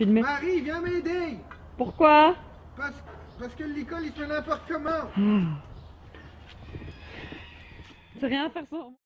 filmer. Marie, viens m'aider. Pourquoi? Parce que l'école, il fait n'importe comment. C'est rien à faire ça.